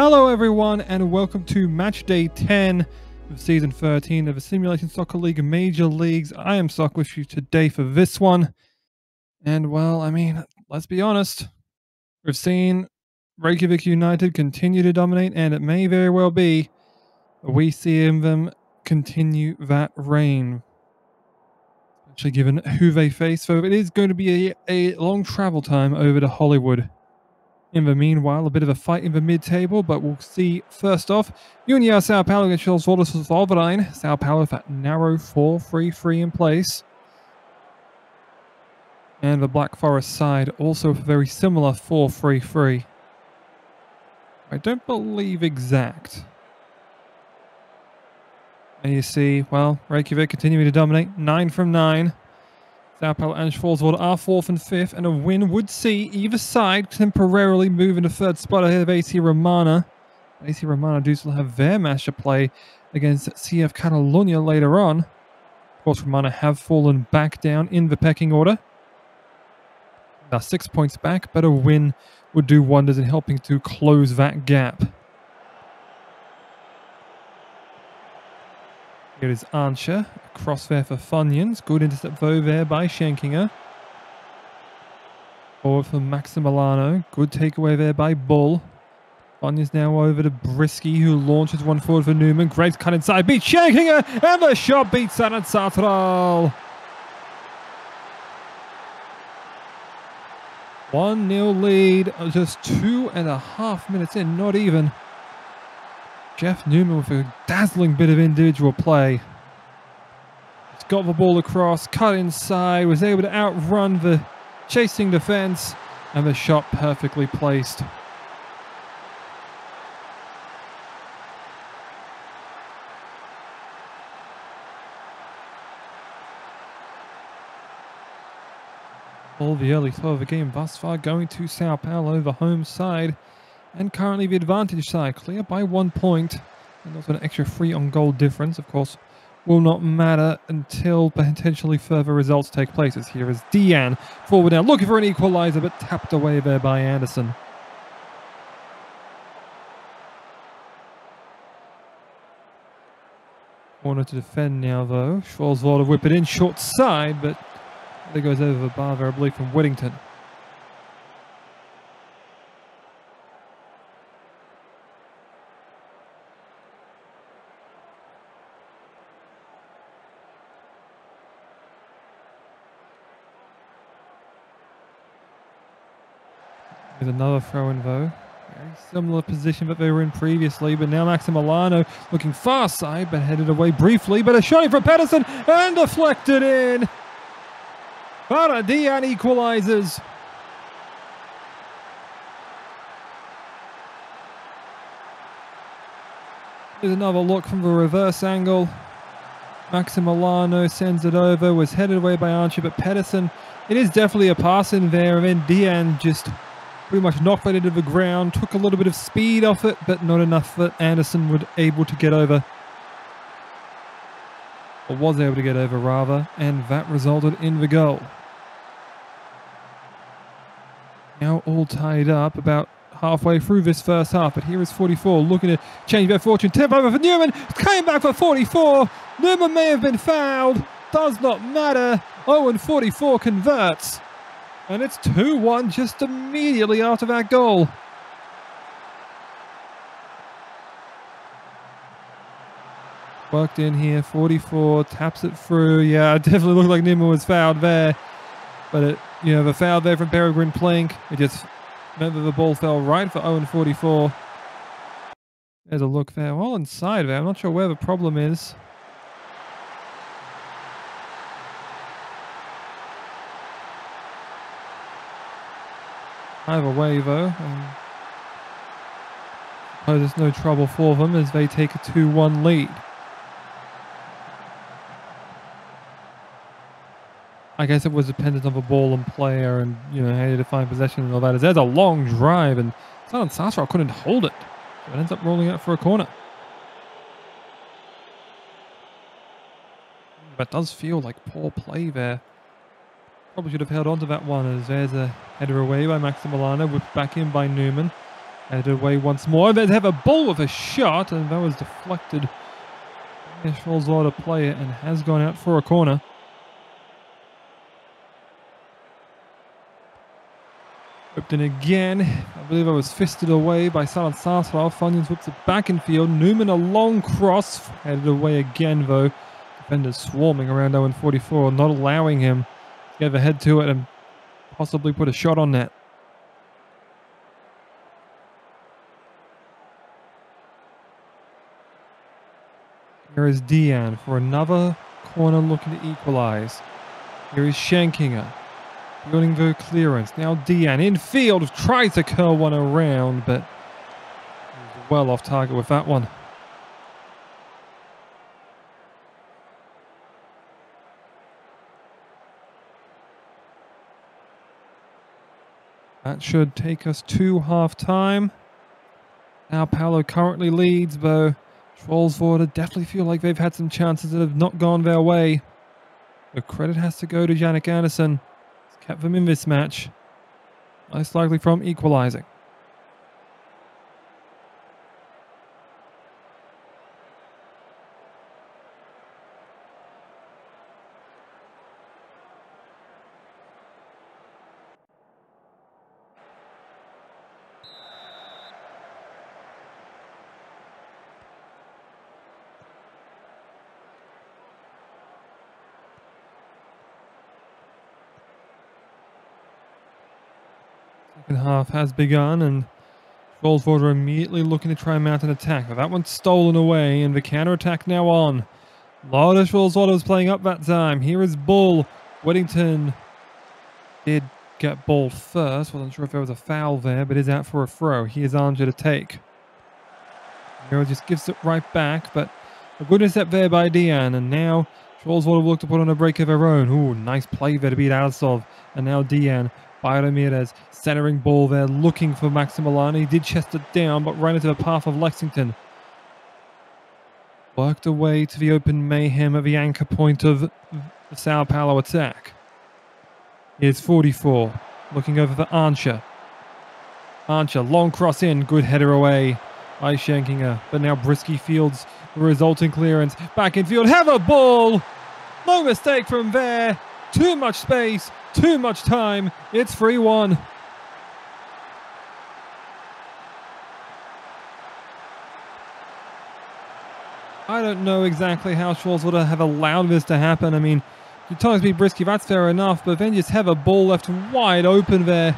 Hello everyone and welcome to match day 10 of season 13 of the Simulation Soccer League Major Leagues. I am Sock with you today for this one. And well, I mean, let's be honest. We've seen Reykjavik United continue to dominate and it may very well be that we see them continue that reign. Actually, given who they face, so it is going to be a long travel time over to Hollywood. In the meanwhile, a bit of a fight in the mid-table, but we'll see first off. União São Paulo against Schwarzwald with Alverine. São Paulo with that narrow 4-3-3 in place. And the Black Forest side also with a very similar 4-3-3. I don't believe exact. And you see, well, Reykjavik continuing to dominate. 9 from 9. São Paulo and Schwarzwald are 4th and 5th, and a win would see either side temporarily move into 3rd spot ahead of AC Romana. AC Romana do still have their match to play against CF Catalonia later on. Of course, Romana have fallen back down in the pecking order. They are 6 points back, but a win would do wonders in helping to close that gap. Here is Ancha, cross there for Funyuns, good intercept though there by Schenkinger. Forward for Maximiliano, good takeaway there by Bull. Funyuns now over to Brisky, who launches one forward for Newman. Great cut inside, beats Schenkinger, and the shot beats Sanat Satral. 1-0 lead, just 2.5 minutes in, not even. Jeff Newman with a dazzling bit of individual play. He's got the ball across, cut inside, was able to outrun the chasing defence, and the shot perfectly placed. All the early throw of the game thus far going to Sao Paulo, the home side. And currently the advantage side, clear by 1 point. And also an extra 3 on goal difference, of course, will not matter until potentially further results take place. As here is Deanne, forward now, looking for an equaliser, but tapped away there by Anderson. Corner to defend now, though. Schwarzwald will whip it in, short side, but it goes over the bar there, I believe, from Whittington. There's another throw-in though. Very similar position that they were in previously, but now Maximiliano looking far side, but headed away briefly, but a shot in from Pedersen and deflected in. Faradian equalises. There's another look from the reverse angle. Maximiliano sends it over, was headed away by Archer, but Pedersen, it is definitely a pass in there, and then Deanne just pretty much knocked it into the ground, took a little bit of speed off it, but not enough that Anderson was able to get over. Or was able to get over, rather, and that resulted in the goal. Now all tied up about halfway through this first half, but here is 44 looking to change their fortune. Tip over for Newman, came back for 44. Newman may have been fouled, does not matter. Oh, and 44 converts. And it's 2-1 just immediately after that goal. Worked in here, 44, taps it through. Yeah, it definitely looked like Newman was fouled there. But, the foul there from Peregrine Plink. It just, remember, the ball fell right for Owen 44. There's a look there. Well, inside there. I'm not sure where the problem is. Either way though, oh, there's no trouble for them as they take a 2-1 lead. I guess it was dependent on the ball and player and how you define possession and all that. There's a long drive and Sanat Satral couldn't hold it. So it ends up rolling out for a corner. That does feel like poor play there. Probably should have held on to that one as there's a header away by Maximiliano, whipped back in by Newman. Headed away once more. They have a ball with a shot, and that was deflected. Falls out of play and has gone out for a corner. Open again. I believe I was fisted away by Salat Sarsal. Funyuns whips it back in field. Newman a long cross. Headed away again though. Defenders swarming around Owen 44, not allowing him to give a head to it and possibly put a shot on net. Here is Dian for another corner looking to equalise. Here is Shankinger. Building the clearance. Now Dian in field tries to curl one around, but well off target with that one. That should take us to half time. Now Paolo currently leads, though. Schwarzwald, I definitely feel like they've had some chances that have not gone their way. The credit has to go to Jannik Andersen. He's kept them in this match. Most likely from equalising. Second half has begun and Schwarzwald are immediately looking to try and mount an attack. But that one's stolen away and the counter-attack now on. Lauda Schwarzwald was playing up that time. Here is Bull. Weddington did get Bull first. Wasn't sure if there was a foul there, but is out for a throw. Here's Anja to take. Miro just gives it right back, but a good intercept there by Dian. And now Schwarzwald will look to put on a break of their own. Ooh, nice play there to beat Alsov. And now Dian. Bioramirez, centering ball there, looking for Maximiliano. He did chest it down, but ran into the path of Lexington. Worked away to the open mayhem at the anchor point of the Sao Paulo attack. Here's 44, looking over for Archer. Archer, long cross in, good header away by Shankinger. But now Brisky fields the resulting clearance. Back in field, have a ball! No mistake from there. Too much space, too much time. It's 3-1. I don't know exactly how Schwarzwald have allowed this to happen. I mean, you times be Brisky, that's fair enough, but then just have a ball left wide open there.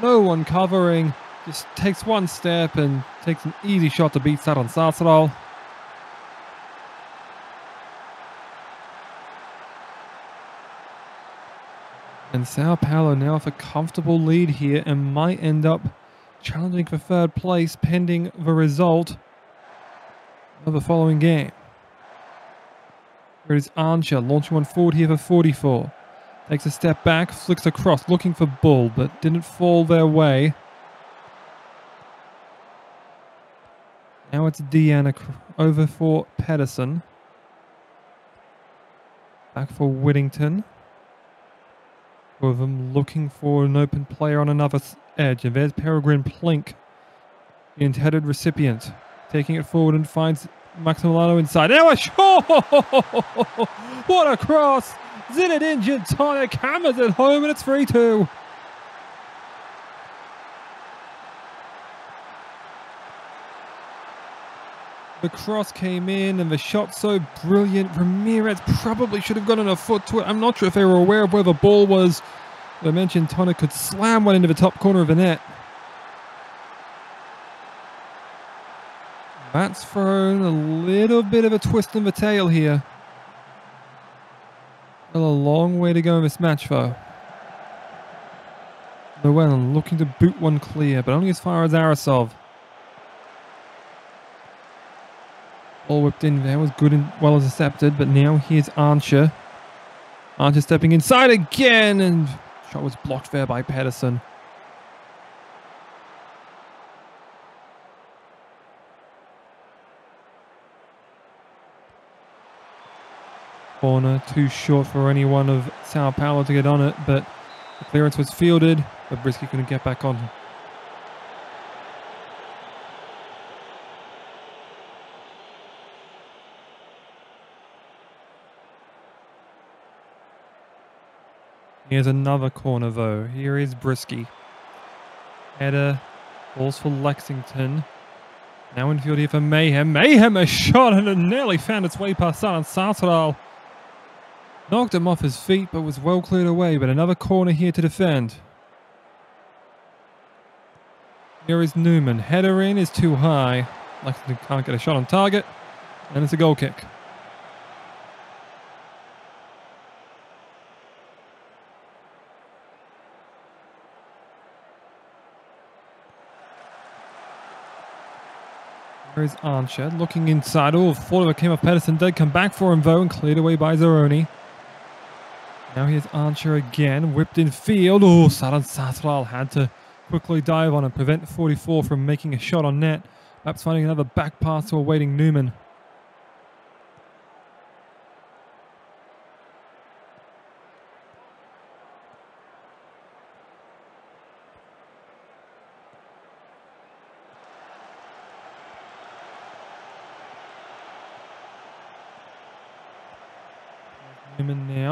No one covering. Just takes one step and takes an easy shot to beat Saran Sarsaral. And Sao Paulo now with a comfortable lead here and might end up challenging for third place pending the result of the following game. Here is Archer launching one forward here for 44. Takes a step back, flicks across, looking for Bull, but didn't fall their way. Now it's Deanna over for Pedersen. Back for Whittington. Of them looking for an open player on another edge, and there's Peregrine Plink, the intended recipient, taking it forward and finds Maximiliano inside. Now a shot! What a cross! Zinedine Gintonic hammers at home, and it's 3-2. The cross came in and the shot so brilliant. Ramirez probably should have gotten a foot to it. I'm not sure if they were aware of where the ball was. I mentioned Tonic could slam one into the top corner of the net. That's thrown a little bit of a twist in the tail here. Still a long way to go in this match though. Llewellyn looking to boot one clear, but only as far as Arasov. Ball whipped in there, was good and well intercepted, but now here's Archer. Archer stepping inside again, and shot was blocked there by Pedersen. Corner too short for anyone of Sao Paulo to get on it, but the clearance was fielded, but Brisky couldn't get back on. Here's another corner though. Here is Brisky. Header. Balls for Lexington. Now infield here for Mayhem. Mayhem a shot and it nearly found its way past Alan Sartoral. Knocked him off his feet but was well cleared away. But another corner here to defend. Here is Newman. Header in is too high. Lexington can't get a shot on target. And it's a goal kick. There is Arnshad looking inside. Oh, thought of it came up. Pedersen did come back for him though and cleared away by Zaroni. Now here's Arnshad again, whipped in field. Oh, Saran Satral had to quickly dive on and prevent 44 from making a shot on net. Perhaps finding another back pass to awaiting Newman.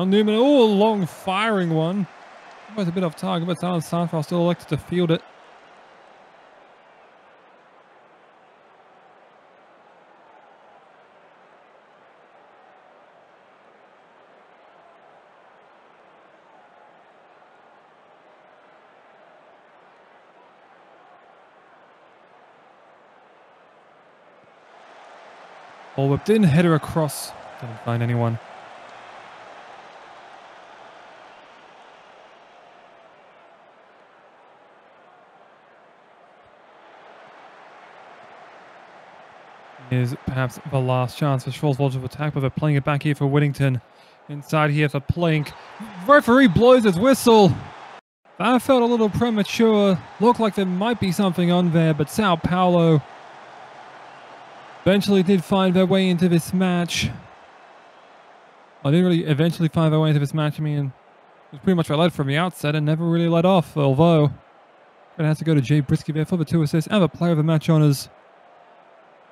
Newman, oh, long firing one. Always a bit off target, but Alan Sanford still elected to field it. Ball whipped in, header across. Didn't find anyone. Is perhaps the last chance for Schwarzwald to attack, but they're playing it back here for Whittington. Inside here for Plink. Referee blows his whistle. That felt a little premature. Looked like there might be something on there, but Sao Paulo eventually did find their way into this match. I didn't really eventually find their way into this match. I mean, it was pretty much what I led from the outset and never really let off, although it has to go to Jay Brisky there for the 2 assists and the player of the match honours.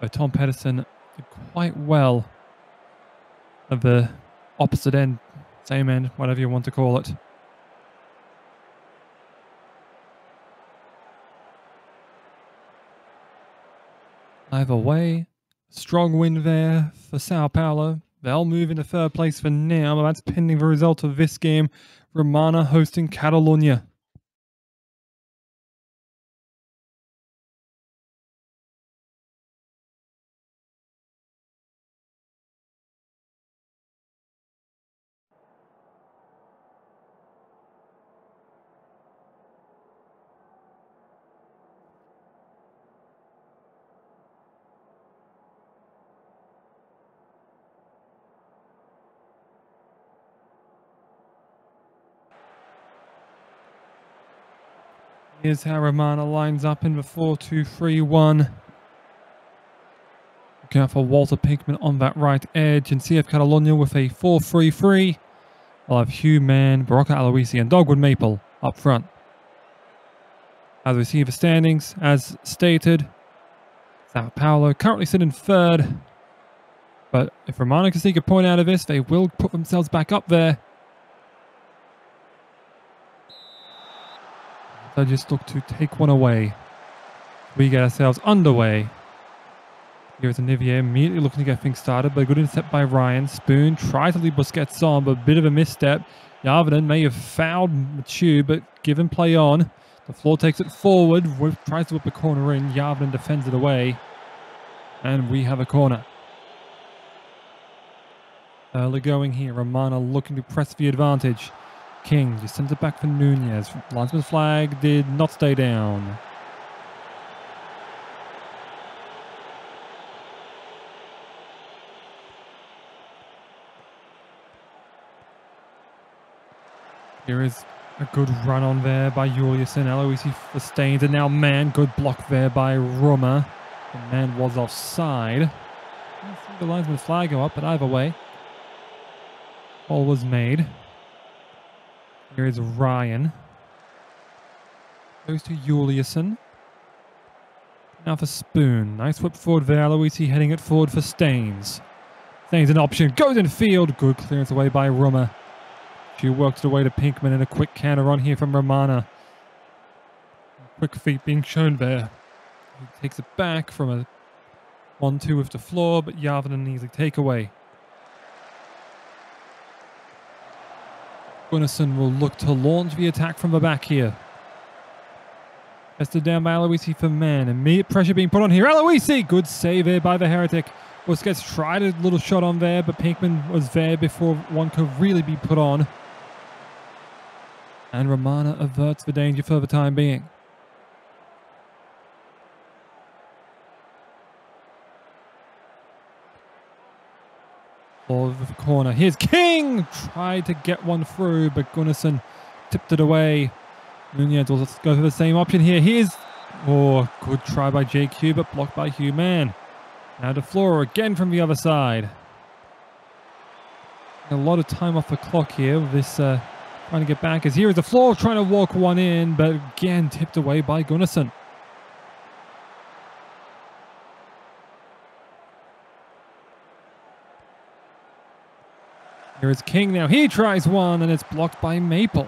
But Tom Pedersen did quite well at the opposite end, same end, whatever you want to call it. Either way, strong win there for Sao Paulo. They'll move into 3rd place for now, but that's pending the result of this game. Romana hosting Catalonia. Here's how Romana lines up in the 4-2-3-1. Looking out for Walter Pinkman on that right edge. And CF Catalonia with a 4-3-3. I'll have Hugh Mann, Baraka Aloisi and Dogwood Maple up front. As we see the standings, as stated, Sao Paulo currently sit in 3rd. But if Romana can seek a point out of this, they will put themselves back up there. They just look to take one away. We get ourselves underway. Here's Anivier immediately looking to get things started, but a good intercept by Ryan. Spoon tried to leave Busquets on, but a bit of a misstep. Yarvanen may have fouled Machu, but given play on. The floor takes it forward, tries to whip the corner in. Yarvanen defends it away. And we have a corner. Early going here. Romana looking to press the advantage. King just sends it back for Nunez. Linesman's flag did not stay down. Here is a good run on there by Juliusen. Aloisi sustains it now. Man, good block there by Rummer. The man was offside. I see the linesman's flag go up, but either way, ball was made. Here is Ryan. Goes to Juliusen. Now for Spoon. Nice whip forward there. Aloisi heading it forward for Staines. Staines an option. Goes in field. Good clearance away by Rummer. She works it away to Pinkman and a quick counter on here from Romana. Quick feet being shown there. He takes it back from a 1-2 with the floor, but Järvinen needs a takeaway. Gunnarsson will look to launch the attack from the back here. Tested down by Aloisi for man. Immediate pressure being put on here. Aloisi! Good save there by the Heretic. Busquets tried a little shot on there, but Pinkman was there before one could really be put on. And Romana averts the danger for the time being. Ball over the corner. Here's King! Tried to get one through, but Gunnarsson tipped it away. Nunez will go for the same option here. Here's... Oh, good try by JQ, but blocked by Hugh Mann. Now to Flora again from the other side. A lot of time off the clock here. This trying to get back as here is the Flora trying to walk one in, but again tipped away by Gunnarsson. Here is King now. He tries one and it's blocked by Maple.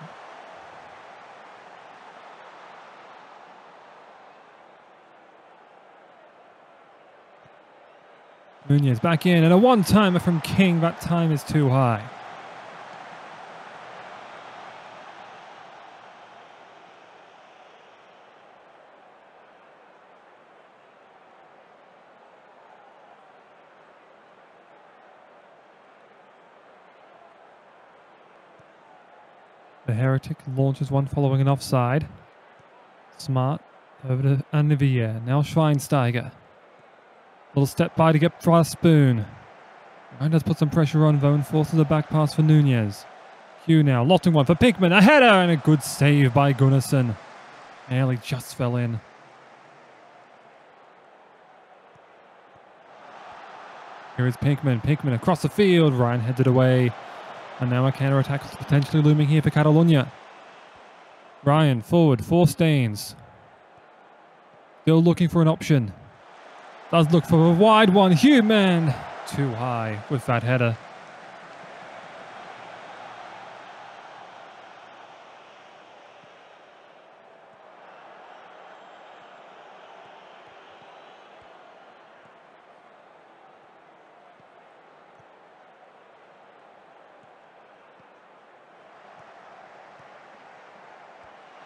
Nunez back in, and a one-timer from King. That time is too high. The Heretic launches one following an offside. Smart over to Anivia. Now Schweinsteiger. Little step by to get past Spoon. Ryan does put some pressure on, though, and forces a back pass for Nunez. Q now, lofting one for Pinkman, a header, and a good save by Gunnarsson. Nearly just fell in. Here is Pinkman. Pinkman across the field. Ryan headed away. And now a counter-attack is potentially looming here for Catalonia. Ryan forward, for Staines. Still looking for an option. Does look for a wide one. Hugh Mann too high with that header.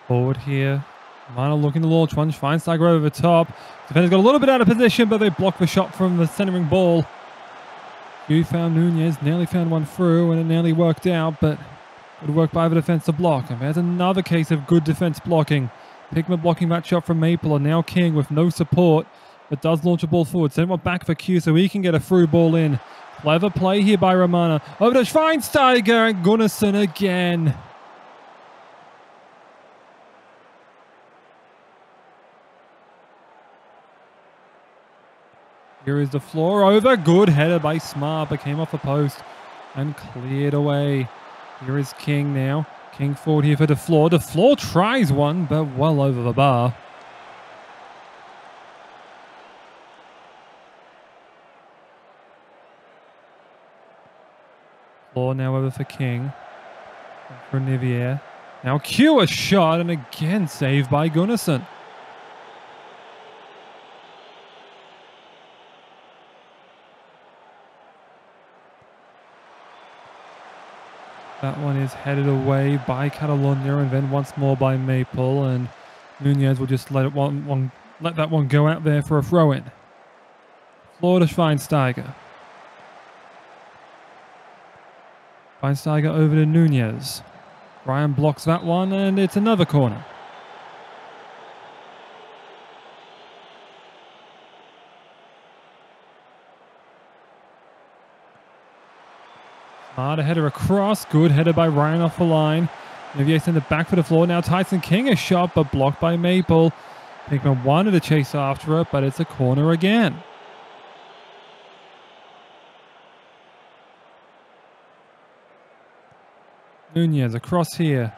Forward here. Minor looking to launch one. Schweinsteiger over the top. Defender's got a little bit out of position, but they block the shot from the centering ball. Hugh found Nunez, nearly found one through, and it nearly worked out, but good work by the defence to block. And there's another case of good defence blocking. Pickman blocking that shot from Maple, and now King with no support, but does launch a ball forward. Send one back for Q so he can get a through ball in. Clever play here by Romana. Over to Schweinsteiger and Gunnarsson again. Here is the floor over. Good header by Smart, but came off the post and cleared away. Here is King now. King forward here for the floor. The floor tries one, but well over the bar. Floor now over for King. For Nivier. Now Q a shot, and again saved by Gunnarsson. That one is headed away by Catalonia and then once more by Maple, and Nunez will just let that one go out there for a throw-in. Floor to Schweinsteiger. Schweinsteiger over to Nunez. Ryan blocks that one and it's another corner. Hard header across, good header by Ryan off the line. Navier sent it back for the floor. Now Tyson King a shot, but blocked by Maple. Pinkman wanted to chase after it, but it's a corner again. Nunez across here.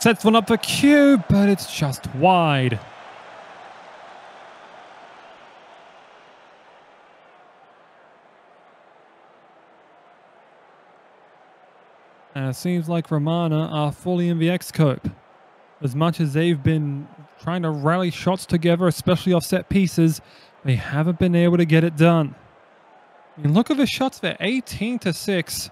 Sets one up for Q, but it's just wide. Now, it seems like Romana are fully in the X-Cope. As much as they've been trying to rally shots together, especially off set pieces, they haven't been able to get it done. I mean, look at the shots there, 18-6.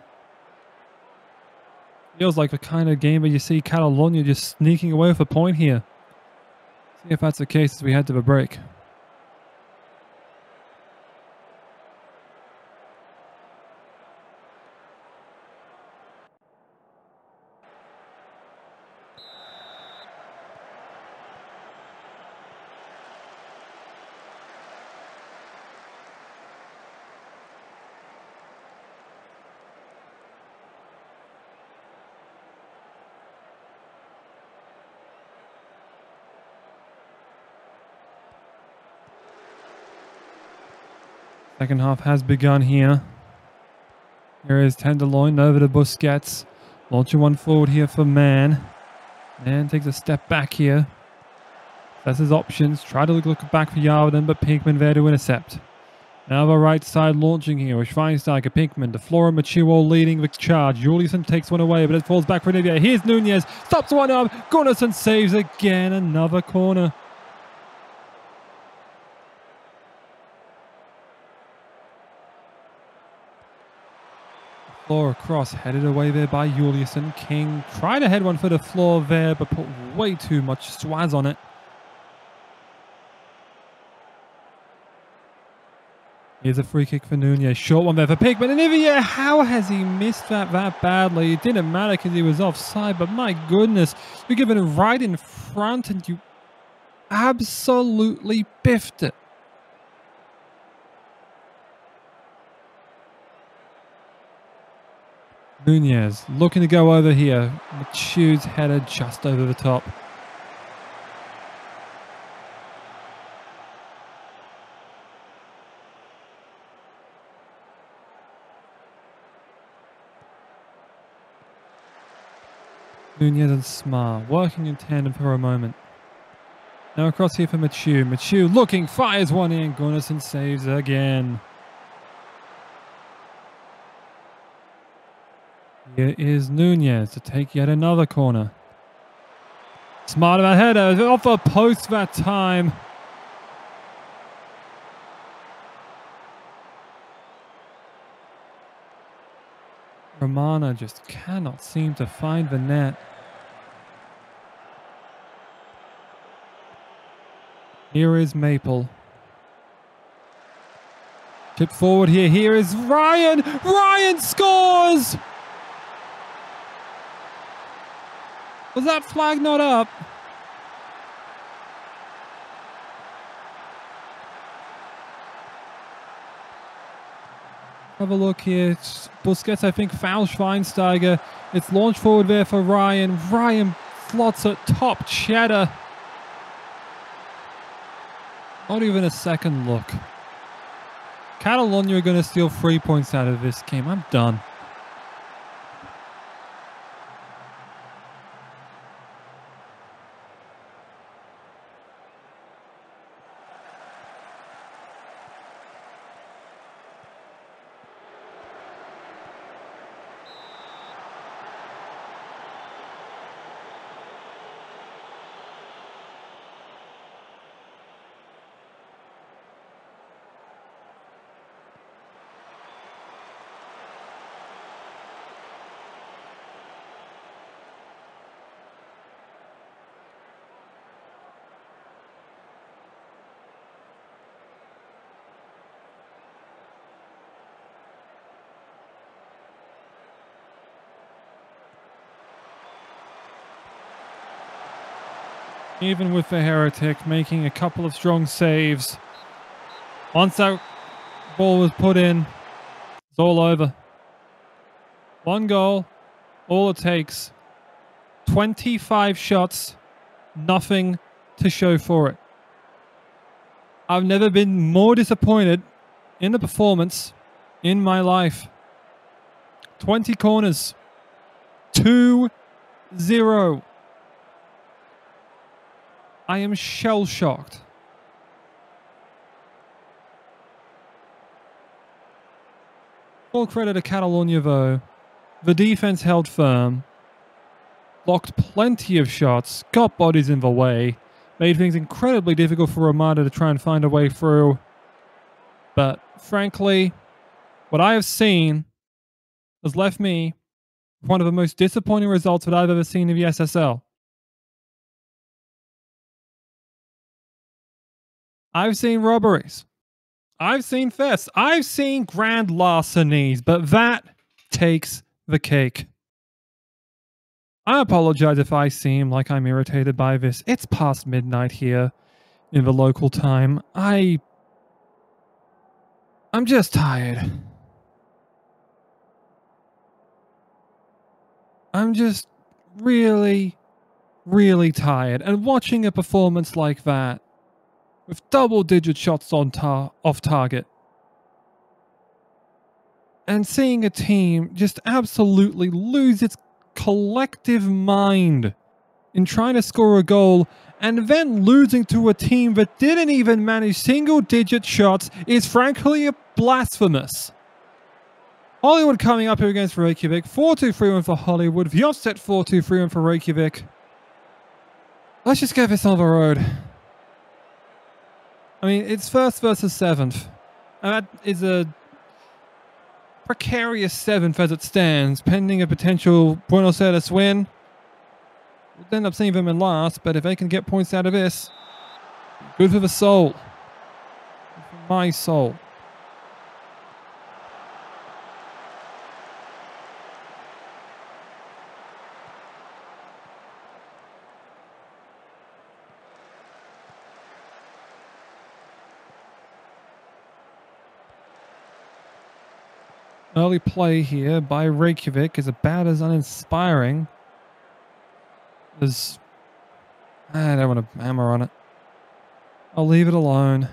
Feels like the kind of game where you see Catalonia just sneaking away with a point here. See if that's the case as we head to the break. Second half has begun here. Here is Tenderloin over to Busquets. Launching one forward here for Mann. Mann takes a step back here. That's his options. Try to look back for Yarden, but Pinkman there to intercept. Now the right side launching here with Schweinsteiger, Pinkman, DeFlora, Machuo leading the charge. Juliusen takes one away, but it falls back for Nivea. Here's Nunez. Stops one up. Gunnarsson saves again. Another corner. Floor across, headed away there by Juliusen. King tried to head one for the floor there, but put way too much swaz on it. Here's a free kick for Nunez. Short one there for Pinkman. And Ivier, how has he missed that badly? It didn't matter because he was offside, but my goodness, you're given it right in front and you absolutely biffed it. Nunez looking to go over here. Machu's header just over the top. Nunez and Smar working in tandem for a moment. Now across here for Machu. Machu looking, fires one in. Gunnarsson saves again. Here is Nunez to take yet another corner. Smart about header, off a post that time. Romana just cannot seem to find the net. Here is Maple. Tip forward here, here is Ryan! Ryan scores! Was that flag not up? Have a look here. Busquets, I think, fouls Schweinsteiger. It's launched forward there for Ryan. Ryan slots at top cheddar. Not even a second look. Catalonia are going to steal 3 points out of this game. I'm done. Even with the Heretic making a couple of strong saves. Once that ball was put in, it's all over. One goal, all it takes. 25 shots, nothing to show for it. I've never been more disappointed in a performance in my life. 20 corners, 2-0. I am shell-shocked. Full credit to Catalonia though. The defense held firm, blocked plenty of shots, got bodies in the way, made things incredibly difficult for Romana to try and find a way through. But frankly, what I have seen has left me with one of the most disappointing results that I've ever seen in the SSL. I've seen robberies. I've seen thefts. I've seen grand larcenies, but that takes the cake. I apologize if I seem like I'm irritated by this. It's past midnight here in the local time. I'm just tired. I'm just really, really tired. And watching a performance like that, with double-digit shots on off target, and seeing a team just absolutely lose its collective mind in trying to score a goal and then losing to a team that didn't even manage single-digit shots is frankly blasphemous. Hollywood coming up here against Reykjavik. 4-2-3-1 for Hollywood. The offset 4-2-3-1 for Reykjavik. Let's just get this on the road. I mean, it's 1st versus 7th. And that is a precarious 7th as it stands, pending a potential Buenos Aires win. We'll end up seeing them in last, but if they can get points out of this, good for the soul. Good for my soul. Early play here by Reykjavik is about as uninspiring as... I don't want to hammer on it. I'll leave it alone. .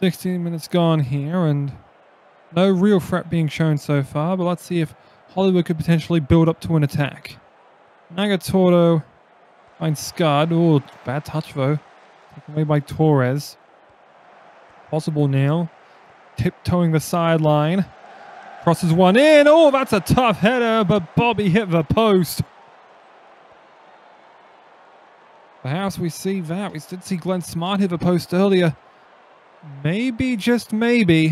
16 minutes gone here, and no real threat being shown so far, but let's see if Hollywood could potentially build up to an attack. Nagatordo finds Scud. Oh, bad touch though. Taken away by Torres. Possible now. Tiptoeing the sideline. Crosses one in. Oh, that's a tough header, but Bobby hit the post. Perhaps we see that. We did see Glenn Smart hit the post earlier. Maybe, just maybe,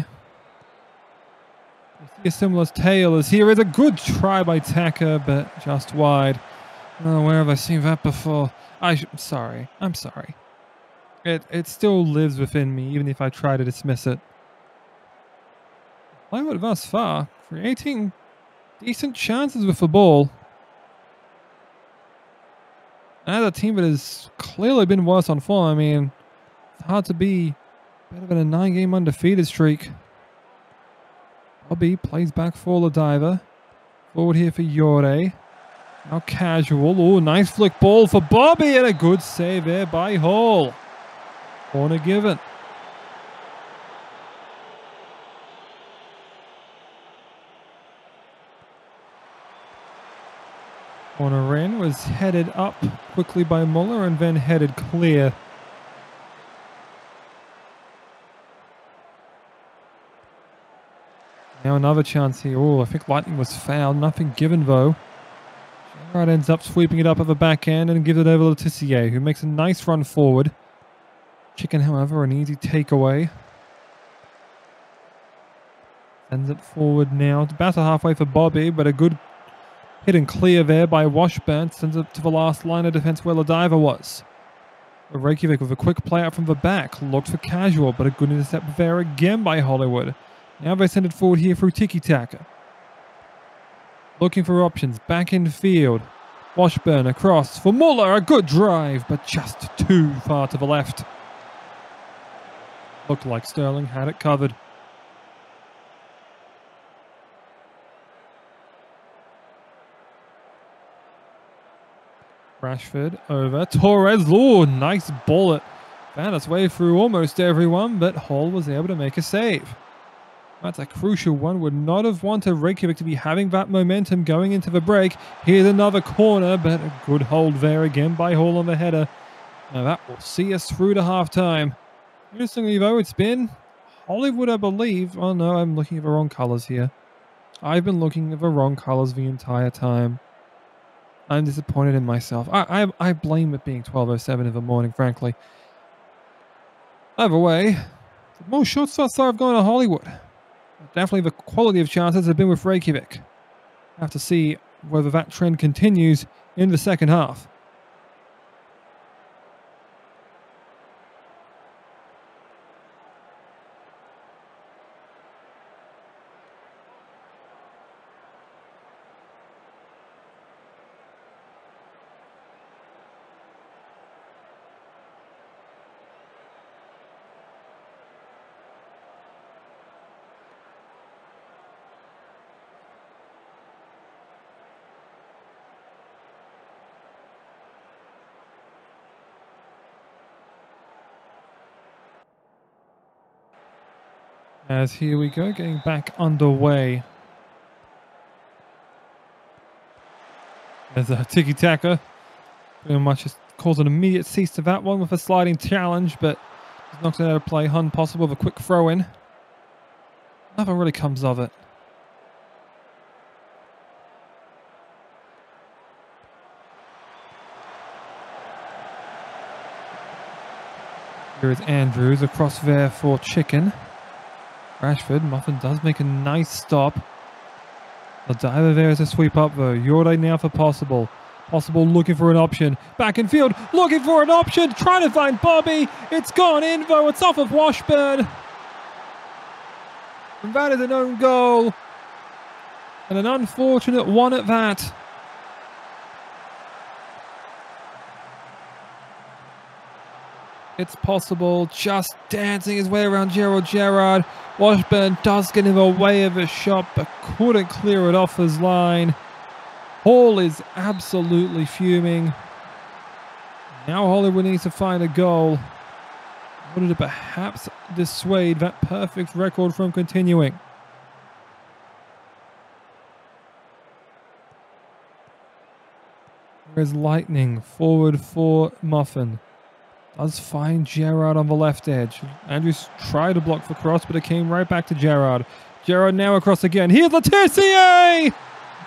we'll see a similar tale as here. It's a good try by Taka, but just wide. Oh, where have I seen that before? I'm sorry. It still lives within me, even if I try to dismiss it. Hollywood thus far, creating decent chances with the ball. Another team that has clearly been worse on form. I mean, it's hard to be better than a 9-game undefeated streak. Bobby plays back for Ladiva. Forward here for Yore. Now Casual. Oh, nice flick ball for Bobby, and a good save there by Hall. Corner given. Corner in was headed up quickly by Muller and then headed clear. Now another chance here. Oh, I think Lightning was fouled. Nothing given, though. Gerrard ends up sweeping it up at the back end and gives it over to Letizier, who makes a nice run forward. Chicken, however, an easy takeaway. Sends it forward now. It's about halfway for Bobby, but a good hit and clear there by Washburn. Sends it to the last line of defense where Ladiva was. Reykjavik with a quick play out from the back. Looked for Casual, but a good intercept there again by Hollywood. Now they send it forward here through Tiki Taka. Looking for options. Back in field. Washburn across for Muller. A good drive, but just too far to the left. Looked like Sterling had it covered. Rashford over. Torres. Oh, nice bullet. Found its way through almost everyone, but Hall was able to make a save. That's a crucial one. Would not have wanted Reykjavik to be having that momentum going into the break. Here's another corner, but a good hold there again by Hall on the header. Now that will see us through to half-time. Interestingly, though, it's been Hollywood, I believe. Oh, no, I'm looking at the wrong colours here. I've been looking at the wrong colours the entire time. I'm disappointed in myself. I blame it being 12:07 in the morning, frankly. Either way, the most shots thus far have gone to Hollywood. Definitely the quality of chances have been with Reykjavik. Have to see whether that trend continues in the second half. As here we go, getting back underway. There's a tiki-taka. Pretty much just caused an immediate cease to that one with a sliding challenge, but he's knocked it out of play. Hun possible with a quick throw-in. Nothing really comes of it. Here is Andrews across there for Chicken. Rashford, Muffin does make a nice stop. The diver there is a sweep up though. Jordi now for Possible. Possible looking for an option. Back in field, looking for an option. Trying to find Bobby. It's gone in though. It's off of Washburn. And that is an own goal. And an unfortunate one at that. It's Possible, just dancing his way around Gerrard. Washburn does get in the way of his shot, but couldn't clear it off his line. Hall is absolutely fuming. Now Hollywood needs to find a goal in order to perhaps dissuade that perfect record from continuing. There is Lightning forward for Muffin. Does find Gerrard on the left edge. Andrews tried to block for cross, but it came right back to Gerrard. Gerrard now across again. Here's Letitia!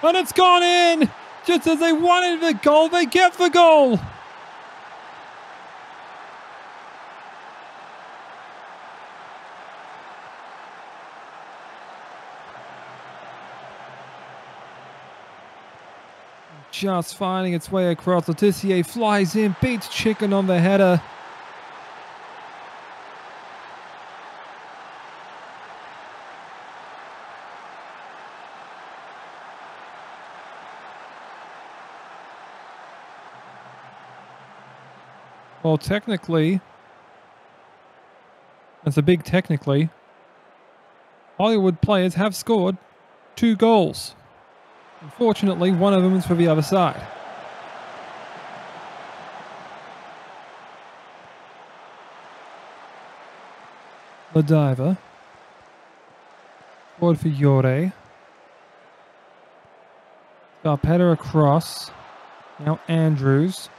And it's gone in! Just as they wanted the goal, they get the goal! Just finding its way across. Letitia flies in, beats Chicken on the header. Well, technically, that's a big technically. Hollywood players have scored 2 goals. Unfortunately, one of them is for the other side. The diver. Forward for Yore. Garpetta across. Now Andrews.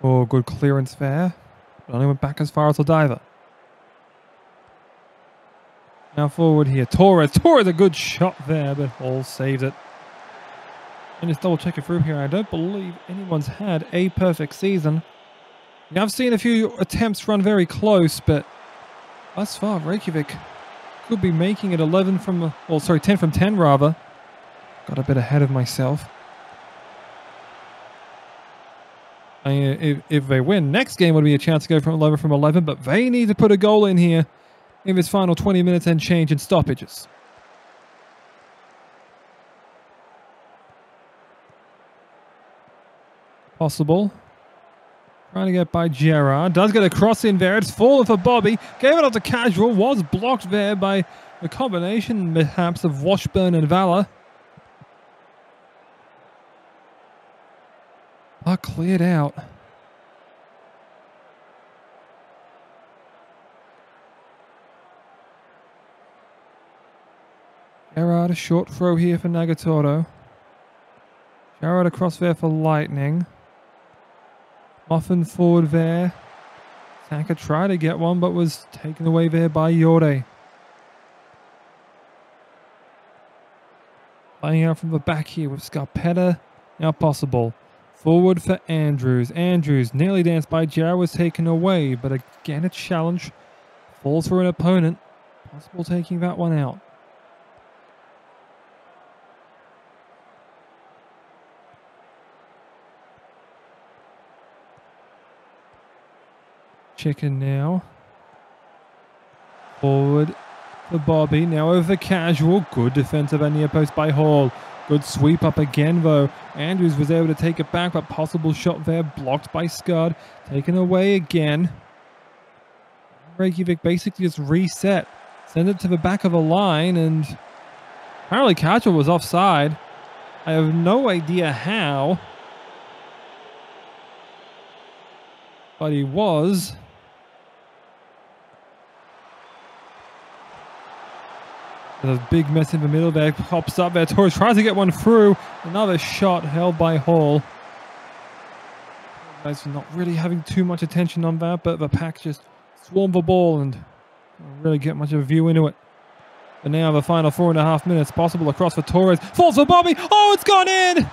Oh, good clearance there. But only went back as far as the diver. Now forward here. Torres. Torres, a good shot there, but Hall saved it. And just double check it through here. I don't believe anyone's had a perfect season. Now I've seen a few attempts run very close, but thus far Reykjavik could be making it 10 from 10 rather. Got a bit ahead of myself. I mean, if they win, next game would be a chance to go from 11, but they need to put a goal in here in this final 20 minutes and change in stoppages. Possible. Trying to get by Gerrard. Does get a cross in there. It's fallen for Bobby. Gave it up to Casual. Was blocked there by the combination, perhaps, of Washburn and Valor. Are cleared out. Gerrard, a short throw here for Nagatoro. Gerrard across there for Lightning. Moffin forward there. Saka tried to get one but was taken away there by Yore. Playing out from the back here with Scarpetta. Now possible. Forward for Andrews. Andrews nearly danced by Gerrard, was taken away, but again a challenge. Falls for an opponent. Possible taking that one out. Chicken now. Forward for Bobby. Now over Casual. Good defensive end near post by Hall. Good sweep up again though. Andrews was able to take it back, but possible shot there blocked by Scud. Taken away again. Reykjavik basically just reset. Send it to the back of the line, and apparently Casual was offside. I have no idea how, but he was. There's a big mess in the middle there. Pops up there. Torres tries to get one through. Another shot held by Hall. Guys not really having too much attention on that, but the pack just swarmed the ball and don't really get much of a view into it. But now the final 4.5 minutes possible across for Torres. Falls for Bobby. Oh, it's gone in!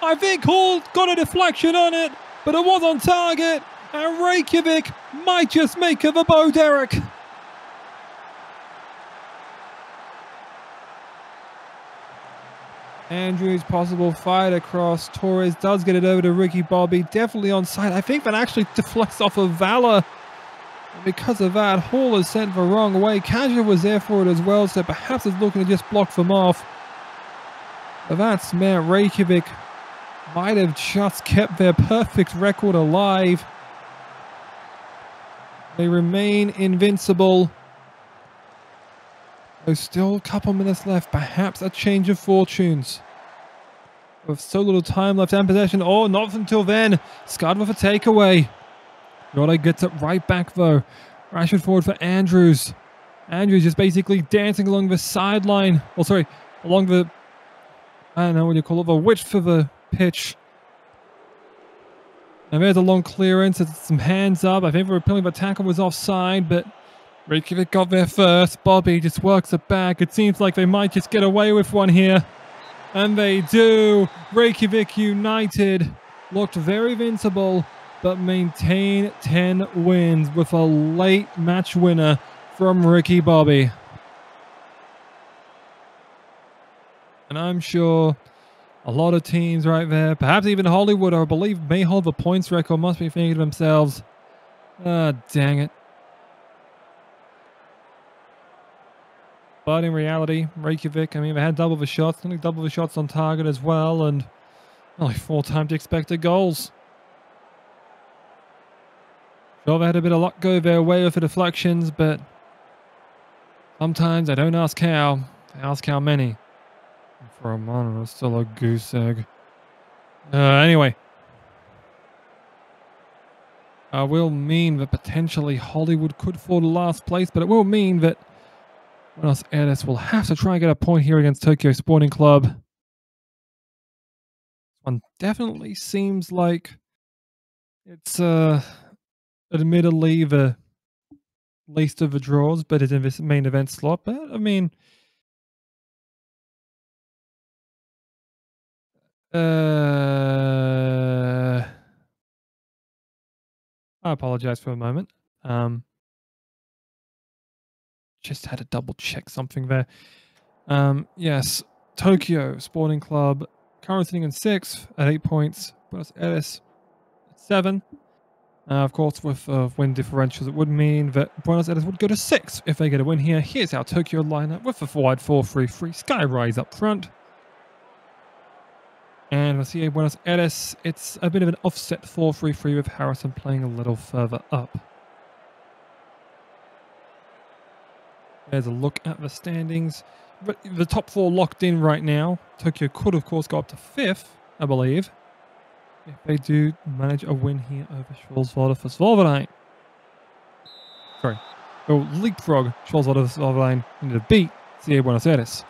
I think Hall got a deflection on it, but it was on target. And Reykjavik might just make it the bow, Derek. Andrews possible fired across. Torres does get it over to Ricky Bobby. Definitely onside. I think that actually deflects off of Valor. And because of that, Hall is sent the wrong way. Casual was there for it as well, so perhaps is looking to just block them off. But that's where Reykjavik might have just kept their perfect record alive. They remain invincible. There's still a couple minutes left, perhaps a change of fortunes. With so little time left and possession, oh, not until then. Scud with a takeaway. Jordan gets it right back though. Rashford forward for Andrews. Andrews just basically dancing along the sideline. Oh, sorry, along the, I don't know what you call it, the width of the pitch. And there's a long clearance, it's some hands up. I think the repelling of a tackle was offside, but Reykjavik got there first. Bobby just works it back. It seems like they might just get away with one here. And they do. Reykjavik United looked very invincible, but maintain 10 wins with a late match winner from Ricky Bobby. And I'm sure a lot of teams right there, perhaps even Hollywood, I believe may hold the points record, must be thinking to themselves, ah, dang it. But in reality, Reykjavik, I mean, they had double the shots, nearly double the shots on target as well, and only 4 times expected goals. Sure, they had a bit of luck go their way with the deflections, but sometimes I don't ask how, I ask how many. And for Romana, it's still a goose egg. Anyway. Will mean that potentially Hollywood could fall to last place, but it will mean that Buenos Aires will have to try and get a point here against Tokyo Sporting Club. This one definitely seems like it's admittedly the least of the draws, but it's in this main event slot. But I mean, I apologize for a moment. Just had to double check something there. Yes, Tokyo Sporting Club currently sitting in 6th at 8 points. Buenos Aires at 7. Of course, with win differentials, it would mean that Buenos Aires would go to 6th if they get a win here. Here's our Tokyo lineup with the wide 4-3-3 Skyrise up front. And we'll see Buenos Aires. It's a bit of an offset 4-3-3 with Harrison playing a little further up. There's a look at the standings. The top 4 locked in right now. Tokyo could, of course, go up to 5th, I believe, if they do manage a win here over Schwarzwald for Svalbardine. Sorry. They'll leapfrog Schwarzwald for Svalbardine into the beat CA Buenos Aires.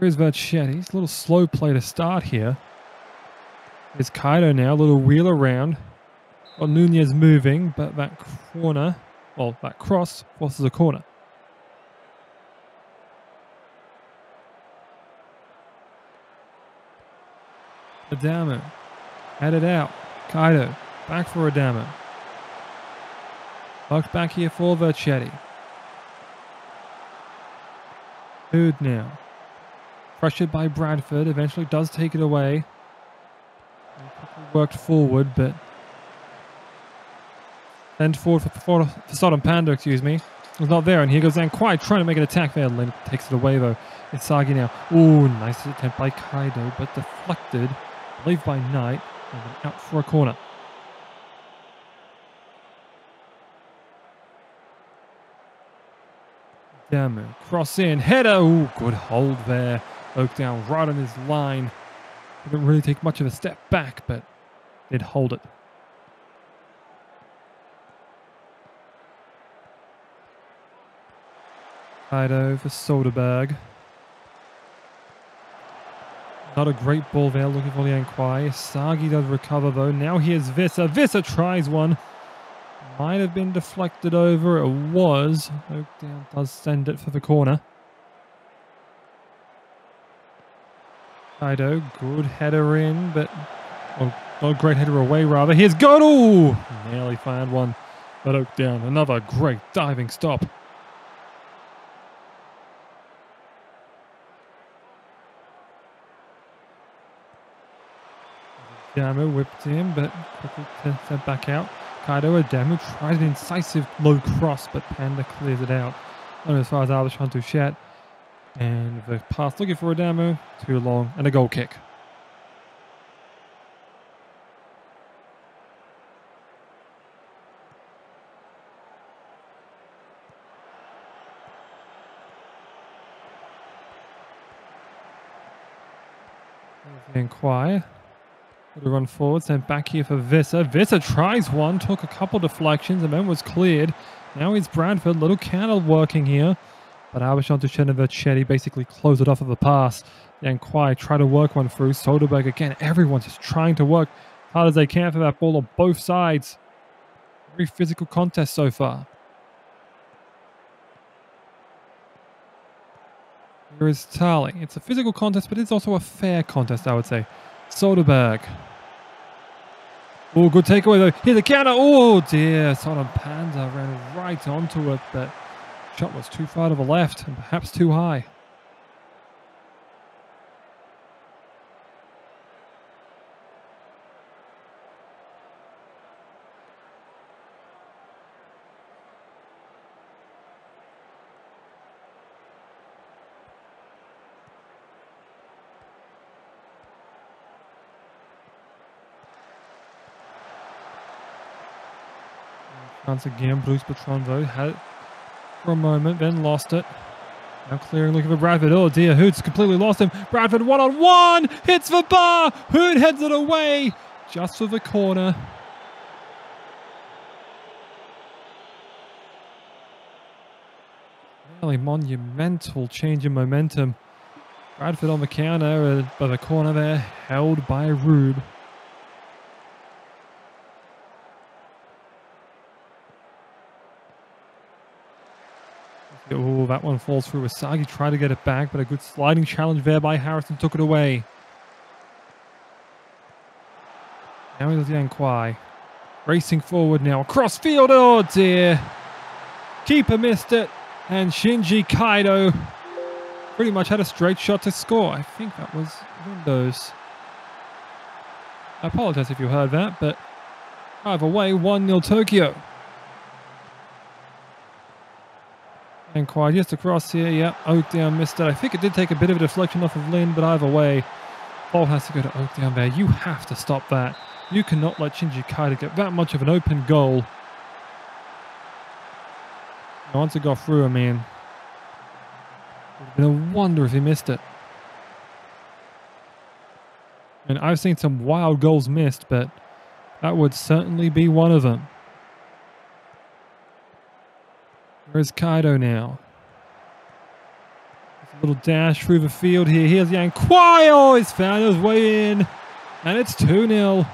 Here is Vercetti. He's a little slow play to start here. There's Kaido now, a little wheel around. Got Nunez moving, but that corner, well, that cross forces a corner. Adamo, headed out. Kaido, back for Adamo. Locked back here for Vercetti. Hood now. Pressured by Bradford, eventually does take it away. Worked forward, but sent forward for Sodom Panda, excuse me. He's not there, and here goes Zanquai trying to make an attack there. Lin takes it away, though. It's Sagi now. Ooh, nice attempt by Kaido, but deflected. I believe by Knight, and then out for a corner. Damu, cross in, header. Ooh, good hold there. Oakdown right on his line. Didn't really take much of a step back, but did hold it. Kaido for Soderberg. Not a great ball there, looking for Lianquai. Sagi does recover though. Now here's Visser. Visser tries one. Might have been deflected over. It was. Oakdown does send it for the corner. Kaido, good header in, but not a great header away rather. Here's Godel! Nearly found one, but Oakdown. Another great diving stop. Adamo whipped him, but quickly sent back out. Kaido, Adamo tries an incisive low cross, but Panda clears it out. And as far as Albertson Touchet. And the pass looking for Adamo, too long, and a goal kick. And Kwai. Little run forward, sent back here for Visser. Visser tries one, took a couple deflections, and then was cleared. Now he's Bradford, little counter working here. But Albertson Touchet and Vercetti basically close it off of the pass. Then Kwai try to work one through. Soderberg again, everyone's just trying to work hard as they can for that ball on both sides. Very physical contest so far. Here is Tarling. It's a physical contest, but it's also a fair contest, I would say. Soderberg. Oh, good takeaway though. Here's a counter. Oh dear, Sodom Panda ran right onto it, but shot was too far to the left and perhaps too high. Once again, Bruce Patronvo had it for a moment, then lost it. Now clearing, looking for Bradford. Oh dear, Hood's completely lost him. Bradford one-on-one, hits the bar. Hood heads it away, just for the corner. Really monumental change in momentum. Bradford on the counter, by the corner there, held by Rube. Oh, that one falls through. Asagi tried to get it back, but a good sliding challenge there by Harrison took it away. Now he's Yanquai. Racing forward now. Across field. Oh dear. Keeper missed it. And Shinji Kaido pretty much had a straight shot to score. I think that was Windows. I apologize if you heard that, but either way, 1-0 Tokyo. And Kwai just across here, yep, Oakdown missed it. I think it did take a bit of a deflection off of Lin, but either way, ball has to go to Oakdown there. You have to stop that. You cannot let Shinji Kaido get that much of an open goal. And once it got through, I mean, it would have been a wonder if he missed it. And I've seen some wild goals missed, but that would certainly be one of them. There is Kaido now. Little dash through the field here. Here's Yang Kwayo. He's found his way in. And it's 2-0.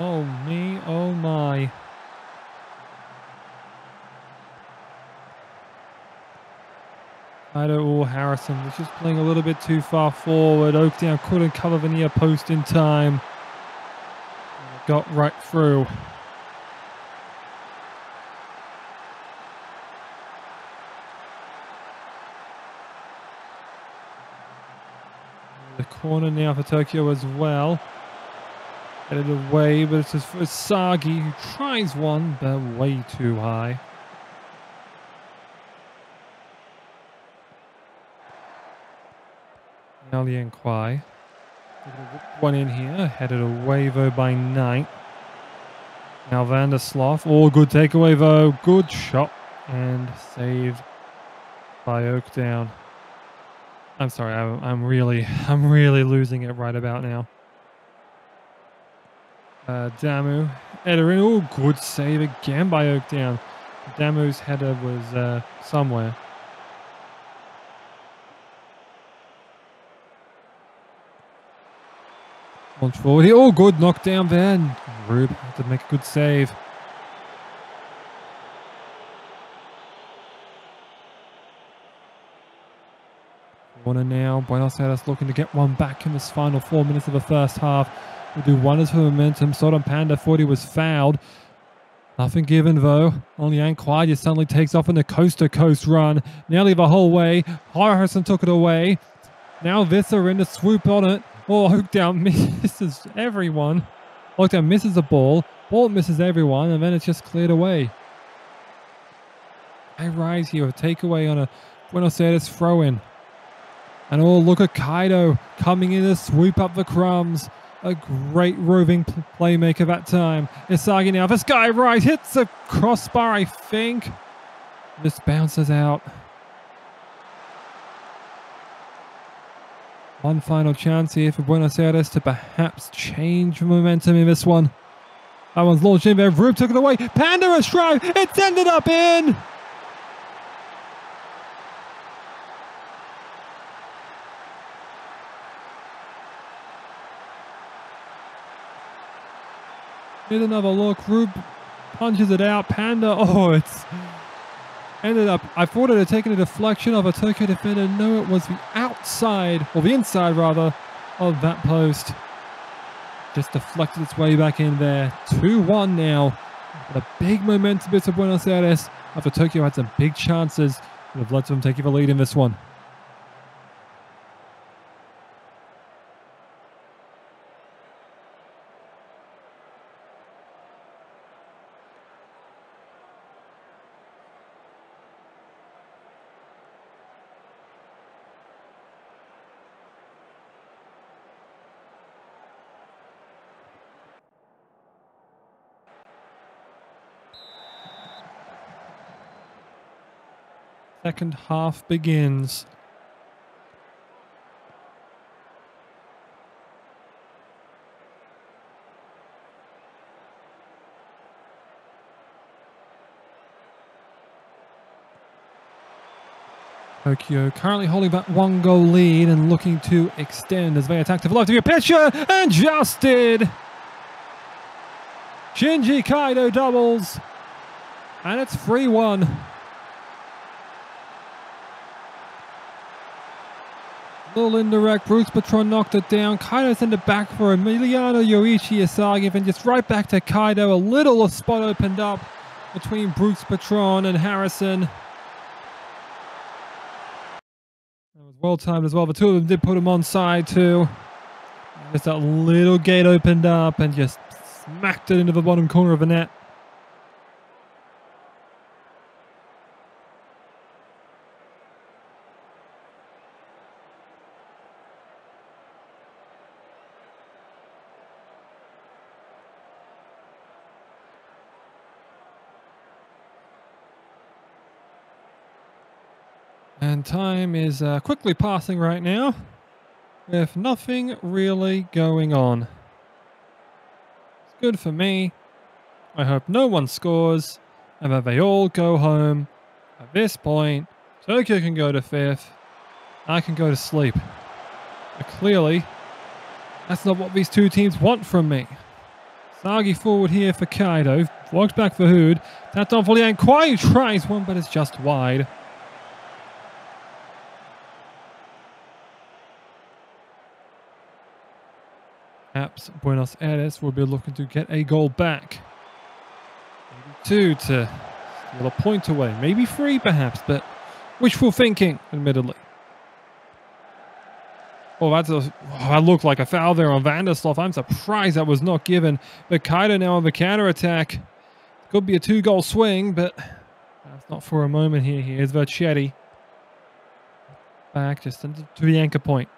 Oh me, oh my. Ido or Harrison was just playing a little bit too far forward. Oakdown couldn't cover the near post in time. And it got right through. The corner now for Tokyo as well. Headed away, but it's just for Sagi, who tries one, but way too high. Lian Kwai. One in here, headed away though by Knight. Now Van der Slof. Oh, good takeaway though. Good shot. And saved by Oakdown. I'm sorry, I'm really losing it right about now. Damu, Ederin, oh, good save again by Oakdown. Damu's header was somewhere. Launch forward here, oh, good knockdown there. Rube had to make a good save. Corner now, Buenos Aires looking to get one back in this final 4 minutes of the first half. We'll do wonders for momentum. Sodom Panda thought he was fouled. Nothing given though. Only Anquad just suddenly takes off in the coast-to-coast run. Nearly the whole way. Harrison took it away. Now Visser in to swoop on it. Oh, Oakdown misses everyone. Oakdown misses the ball. Ball misses everyone, and then it's just cleared away. I rise here. A takeaway on a Buenos Aires throw-in. And oh, look at Kaido coming in to swoop up the crumbs. A great roving playmaker that time. Isagi now, this guy right hits a crossbar, I think. This bounces out. One final chance here for Buenos Aires to perhaps change momentum in this one. That one's launched in there. Rube took it away. Panda a strike. It's ended up in. Here's another look. Rube punches it out. Panda, oh, it's ended up. I thought it had taken a deflection of a Tokyo defender. No, it was the outside, or the inside rather, of that post. Just deflected its way back in there. 2-1 now. But a big momentum bit of Buenos Aires after Tokyo had some big chances that have led to them taking the lead in this one. Second half begins. Tokyo currently holding back 1-goal lead and looking to extend as they attack to the left of your picture, and just did. Shinji Kaido doubles, and it's 3-1. Little indirect, Bruce Patron knocked it down. Kaido sent it back for Emiliano Yoichi Isagi, and just right back to Kaido. A little spot opened up between Bruce Patron and Harrison. That was well timed as well. The two of them did put him onside too. Just that little gate opened up and just smacked it into the bottom corner of the net. And time is quickly passing right now, with nothing really going on. It's good for me. I hope no one scores and that they all go home. At this point, Tokyo can go to 5th. I can go to sleep. But clearly, that's not what these two teams want from me. Sagi forward here for Kaido. Walks back for Hood. Tapped on for Liang. Quite tries one, but it's just wide. Perhaps Buenos Aires will be looking to get a goal back. Maybe 2 to steal a point away. Maybe 3 perhaps, but wishful thinking, admittedly. Oh, that looked like a foul there on Van der Slof. I'm surprised that was not given. But Kaido now on the counter-attack. Could be a 2-goal swing, but that's not for a moment here. Here's Vercetti. Back just into the anchor point.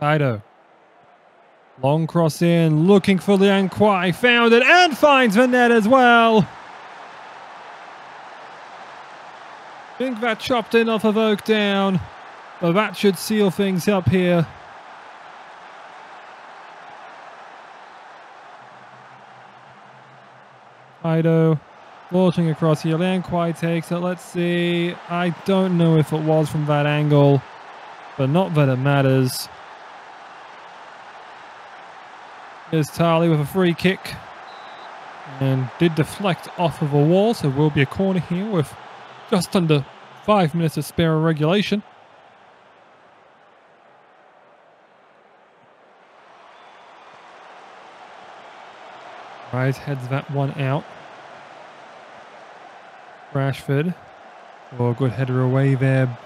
Kaido. Long cross in, looking for Liang Kuai. Found it and finds the net as well. I think that chopped in off of Oak Down. But that should seal things up here. Kaido launching across here. Liang Kuai takes it. Let's see. I don't know if it was from that angle, but not that it matters. Here's Tali with a free kick and did deflect off of a wall. So it will be a corner here with just under 5 minutes to spare in regulation. Right, heads that one out. Rashford. Oh, good header away there.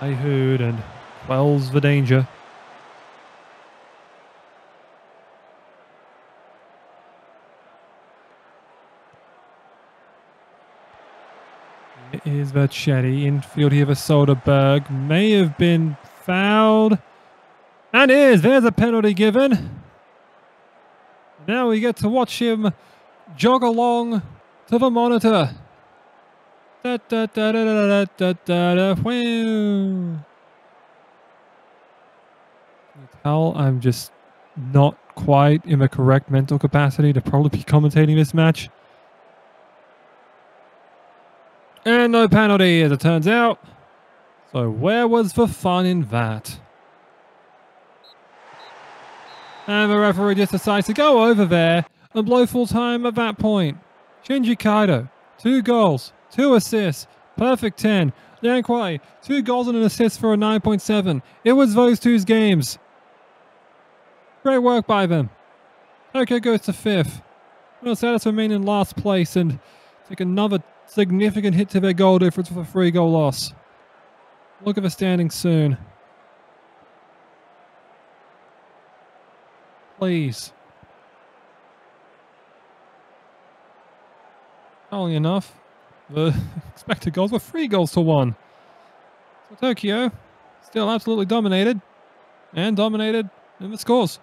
Ayhood and quells the danger. It is Vercetti. Infield here for Soderberg. May have been fouled. And there's a penalty given. Now we get to watch him jog along to the monitor. Da, da, da, da, da, da, da, da, da. Hell, I'm just not quite in the correct mental capacity to probably be commentating this match. And no penalty, as it turns out. So where was the fun in that? And the referee just decides to go over there and blow full time at that point. Shinji Kaido, 2 goals, 2 assists, perfect 10. Liang Kuai, 2 goals and an assist for a 9.7. It was those 2 games. Great work by them. Tokyo goes to 5th. Buenos Aires remain in last place and take another significant hit to their goal difference with a 3-goal loss. Look at the standings soon. Please. Only enough. The expected goals were 3 goals to 1. So Tokyo still absolutely dominated, and dominated in the scores.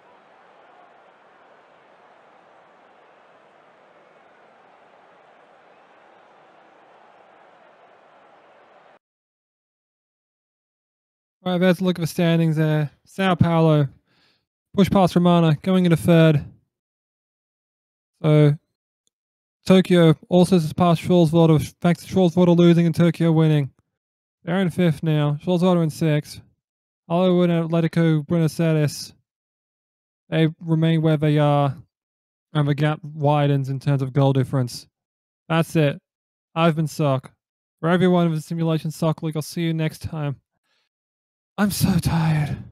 All right, there's a look at the standings there. Sao Paulo push past Romana, going into 3rd. So Tokyo also has passed Schwarzwald. In fact, Schwarzwald are losing and Tokyo winning. They're in 5th now. Schwarzwald are in 6th. Hollywood and Atletico Buenos Aires, they remain where they are, and the gap widens in terms of goal difference. That's it. I've been Sock. For everyone of the Simulation Soccer League, I'll see you next time. I'm so tired.